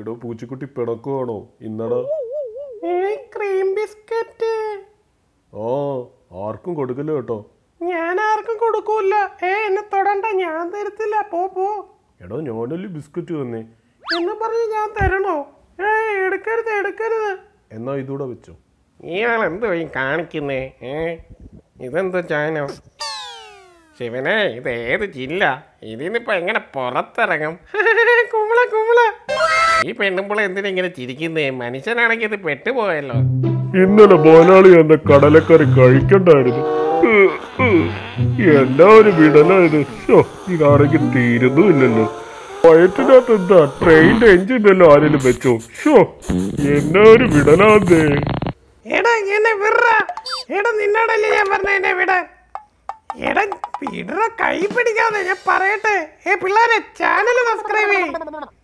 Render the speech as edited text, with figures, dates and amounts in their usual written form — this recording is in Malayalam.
എടോ പൂച്ചക്കുട്ടി പിണക്കുവാണോ? ഇന്നടാ ക്രീം ബിസ്ക്കറ്റ്. ആ ആർക്കും കൊടുക്കല്ലോ കേട്ടോ. ഞാൻ ആർക്കും കൊടുക്കൂല്ല. എന്നെ തൊടണ്ട, ഞാൻ തരത്തില്ല. പോ പോ. എടോ ഞാനല്ലേ ബിസ്ക്കറ്റ് തന്നെ എന്ന് പറഞ്ഞ് ഞാൻ തരണോ? എടുക്കരുത് എടുക്കരുത്. എന്നാ ഇതൂടെ വെച്ചോ. ഇയാൾ എന്തോ ഈ കാണിക്കുന്നേ? ഇതെന്തോ ചാനോ ശിവനെ, ഇത് ഏത് ജില്ല? ഇതിന്നിപ്പോ എങ്ങനെ പുറത്തിറങ്ങും? കുമ്പള കുമ്പള ഈ പെണ്ണുമ്പളെ എന്തിനെങ്ങനെ ചിരിക്കുന്നേ? മനുഷ്യനാണെങ്കിൽ ഇത് പെട്ടുപോയല്ലോ. ഇന്നലെ ബോനാളി എന്ന കടലക്കറി കഴിക്കണ്ടായിരുന്നു. എല്ലാ ഒരു വിടലായത്. ഇതാണെങ്കിൽ തീരുന്നുമില്ലല്ലോ. വയറ്റിനകത്ത് എന്താ ട്രെയിനിന്റെ എഞ്ചിനല്ലോ ആരെങ്കിലും വെച്ചോ? എന്നാ ഒരു വിടലാന്നേ. എടാ എന്നെ വിട. എടാ നിന്നോടല്ലേ ഞാൻ പറഞ്ഞ എന്നെ വിടാൻ. എടാ വിട, കൈ പിടിക്കാതെ. ഞാൻ പറയട്ടെ, പിള്ളേരെ ചാനൽ സബ്സ്ക്രൈബ് ചെയ്യ്.